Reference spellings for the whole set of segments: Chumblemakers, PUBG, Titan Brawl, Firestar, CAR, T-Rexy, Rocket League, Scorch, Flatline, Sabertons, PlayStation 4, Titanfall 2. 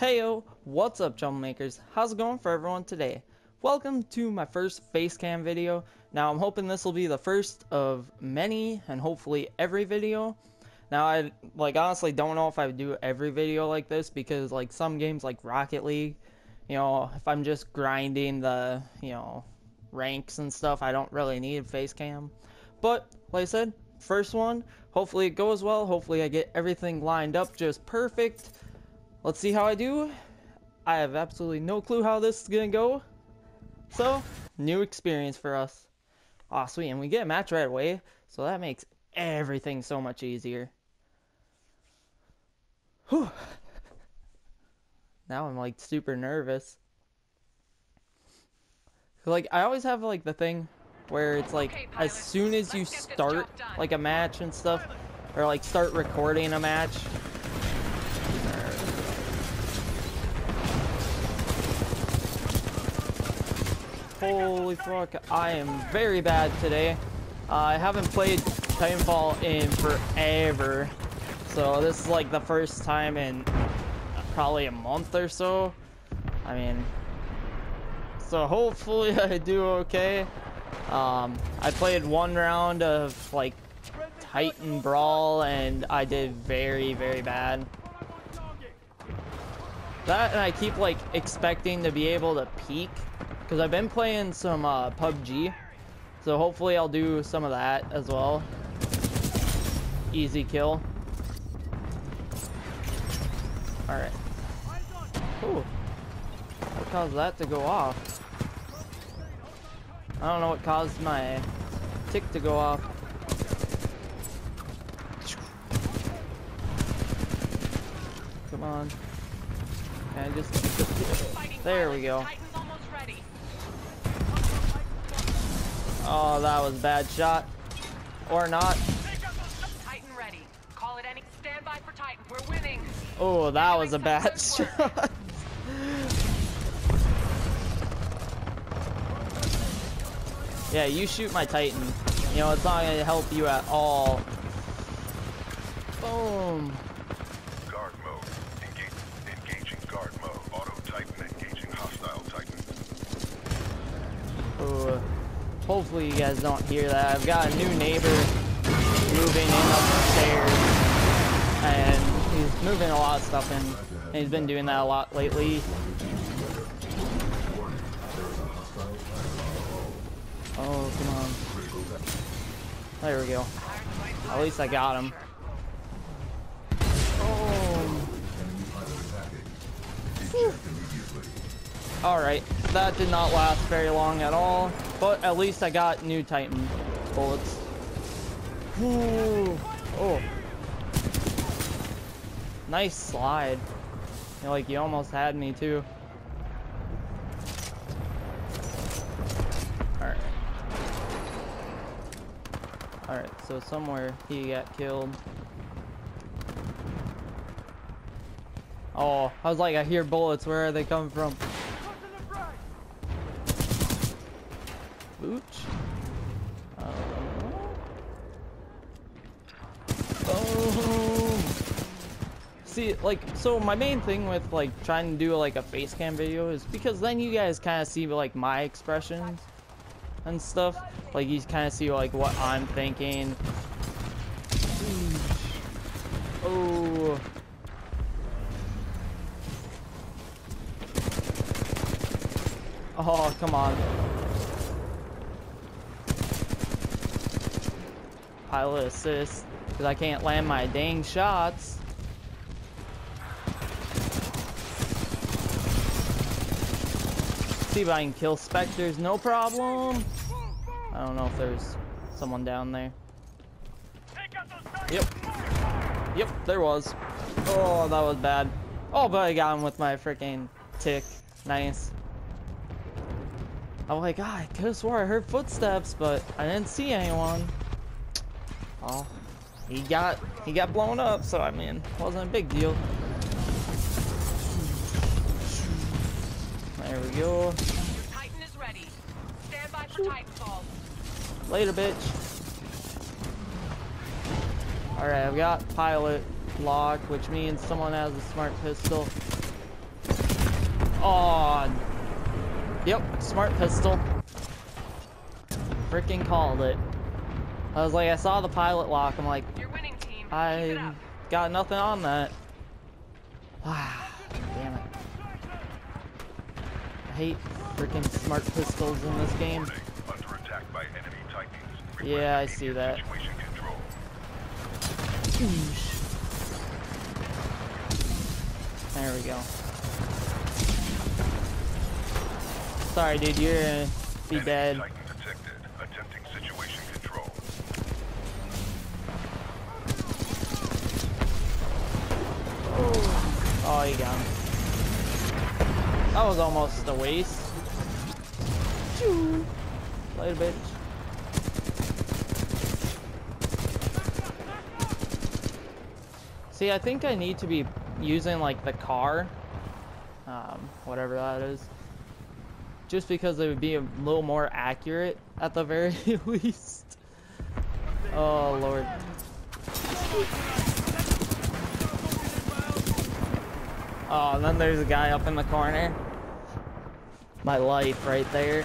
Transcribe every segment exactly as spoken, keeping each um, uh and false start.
Heyo, what's up Chumblemakers? How's it going for everyone today? Welcome to my first face cam video. Now I'm hoping this will be the first of many and hopefully every video. Now I like honestly don't know if I would do every video like this because like some games like Rocket League, you know, if I'm just grinding the, you know, ranks and stuff, I don't really need face cam. But like I said, first one, hopefully it goes well. Hopefully I get everything lined up just perfect. Let's see how I do. I have absolutely no clue how this is gonna go. So, new experience for us. Aw, sweet, and we get a match right away, so that makes everything so much easier. Whew. Now I'm like super nervous. Like, I always have like the thing where it's like, okay, as soon as you start like a match and stuff, or like start recording a match, holy fuck, I am very bad today. Uh, I haven't played Titanfall in forever. So this is like the first time in probably a month or so. I mean, so hopefully I do okay. Um, I played one round of like Titan Brawl and I did very, very bad. That and I keep like expecting to be able to peak. Because I've been playing some uh, P U B G, so hopefully I'll do some of that as well. Easy kill. Alright. Ooh. What caused that to go off? I don't know what caused my tick to go off. Come on. And just... there we go. Oh, that was a bad shot. Or not. Titan ready. Call it any. Stand by for Titan. We're winning. Oh, that was a bad shot. Yeah, you shoot my Titan. You know, it's not going to help you at all. Boom. Guard mode. Engage, engaging guard mode. Auto Titan engaging hostile Titan. Oh. Hopefully you guys don't hear that. I've got a new neighbor moving in upstairs, and he's moving a lot of stuff in, and he's been doing that a lot lately. Oh, come on. There we go. At least I got him. Oh. Whew. Alright, that did not last very long at all, but at least I got new Titan bullets. Ooh. Oh. Nice slide. You know, like, you almost had me too. Alright. Alright, so somewhere he got killed. Oh, I was like, I hear bullets, where are they coming from? Booch. Uh, oh. See, like, so my main thing with like trying to do like a face cam video is because then you guys kind of see like my expressions and stuff. Like you kind of see like what I'm thinking. Oh. Oh, come on. Pilot assist because I can't land my dang shots. See if I can kill specters, no problem. I don't know if there's someone down there. Yep. Yep, there was. Oh, that was bad. Oh, but I got him with my freaking tick. Nice. I'm like, ah, I could have swore I heard footsteps, but I didn't see anyone. Oh, he got he got blown up, so I mean, wasn't a big deal. There we go. Titan is ready. Stand by for Titanfall. Later, bitch. All right, I've got pilot lock, which means someone has a smart pistol. on. Yep, smart pistol. Freaking called it. I was like, I saw the pilot lock. I'm like, you're winning, team. I got nothing on that. Ah, damn it. I hate freaking smart pistols in this game. Yeah, I see that. There we go. Sorry, dude, you're gonna be dead. Oh, you got him. That was almost a waste. Later, bitch. See, I think I need to be using like the car, um, whatever that is, just because it would be a little more accurate at the very least. Oh Lord. Oh, and then there's a guy up in the corner. My life right there.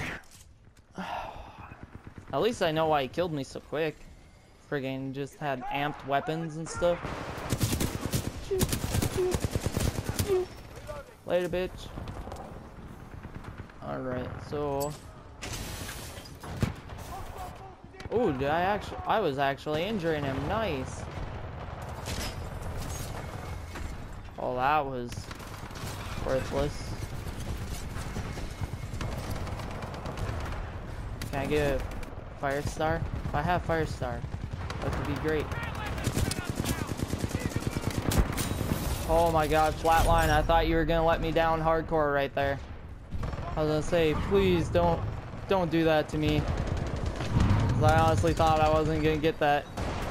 At least I know why he killed me so quick. Friggin' just had amped weapons and stuff. Later, bitch. Alright, so... Oh, did I actually... I was actually injuring him. Nice. Oh, that was... worthless. Can I get a Firestar? If I have Firestar, that would be great. Oh my god, Flatline, I thought you were gonna let me down hardcore right there. I was gonna say, please don't don't do that to me. 'Cause I honestly thought I wasn't gonna get that.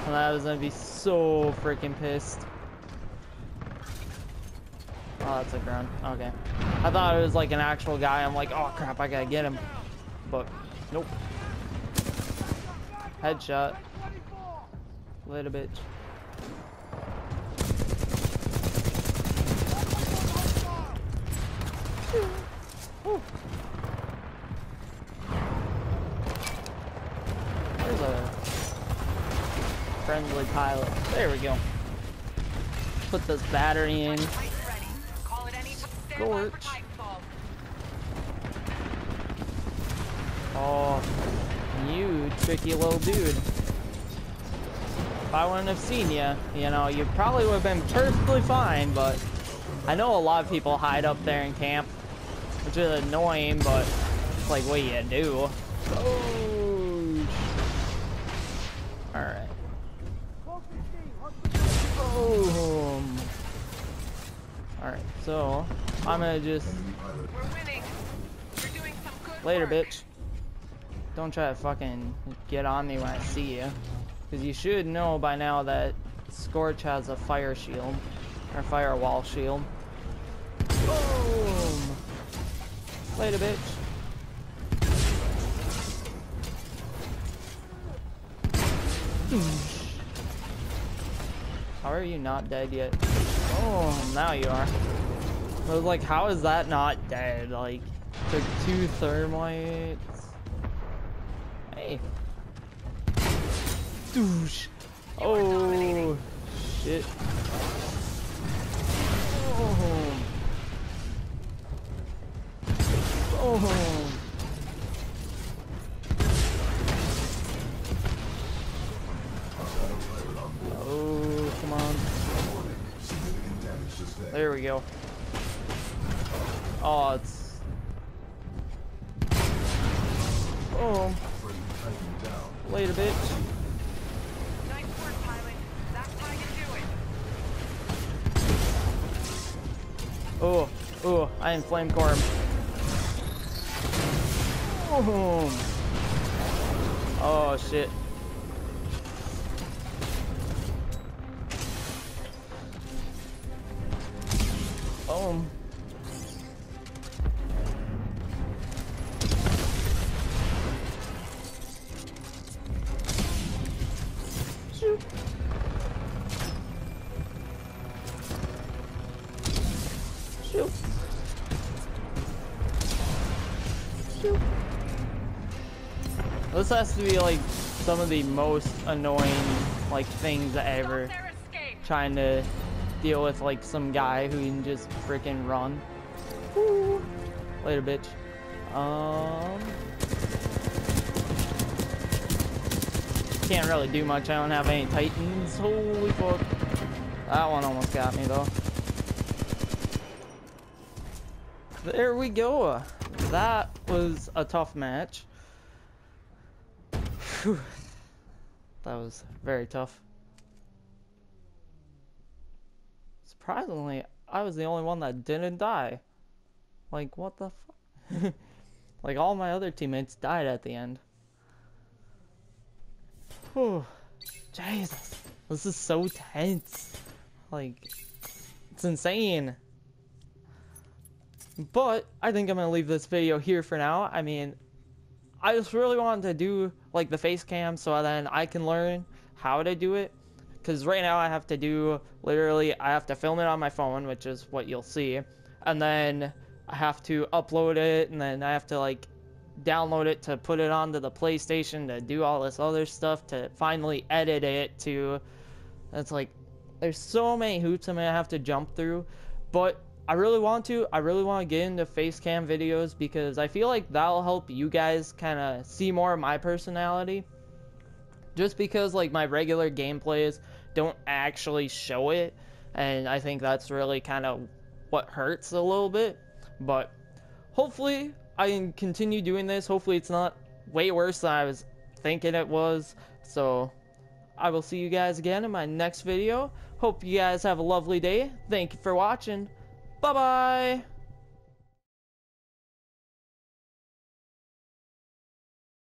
And I was gonna be so freaking pissed. Oh, that's a ground. Okay. I thought it was like an actual guy. I'm like, oh crap, I gotta get him. But, nope. Headshot. Little bitch. Ooh. There's a friendly pilot. There we go. Put this battery in. Scorch. Oh, you tricky little dude. If I wouldn't have seen you, you know, you probably would have been perfectly fine, but I know a lot of people hide up there in camp, which is annoying, but it's like, what do you do? Oh, alright. Boom. Alright, so I'm gonna just... We're winning. You're doing some good later, work. Bitch. Don't try to fucking get on me when I see you. Because you should know by now that Scorch has a fire shield. Or firewall shield. Boom. Later, bitch. How are you not dead yet? Oh, now you are. I was like, how is that not dead? Like, took two thermites. Hey. Douche. Oh, shit. Oh. Oh. Oh, come on. There we go. Oh, it's... Oh. Later, bitch. Nice work, pilot. That's how you do it. Oh, oh, I inflame core him. Oh shit. Boom. Shoot. Shoot. This has to be like some of the most annoying like things ever. Trying to deal with like some guy who can just freaking run. Woo. Later, bitch. Um, can't really do much. I don't have any Titans. Holy fuck! That one almost got me though. There we go. That was a tough match. Whew. That was very tough. Surprisingly, I was the only one that didn't die. Like, what the fuck? Like, all my other teammates died at the end. Whew. Jesus. This is so tense. Like, it's insane. But I think I'm gonna leave this video here for now. I mean, I just really wanted to do like the face cam so then I can learn how to do it, because right now I have to do literally I have to film it on my phone, which is what you'll see, and then I have to upload it, and then I have to like download it to put it onto the PlayStation, to do all this other stuff, to finally edit it to it's like there's so many hoops I'm gonna have to jump through. But I really want to. I really want to get into face cam videos because I feel like that'll help you guys kind of see more of my personality. Just because like my regular gameplays don't actually show it, and I think that's really kind of what hurts a little bit. But hopefully I can continue doing this. Hopefully it's not way worse than I was thinking it was. So I will see you guys again in my next video. Hope you guys have a lovely day. Thank you for watching. Bye-bye!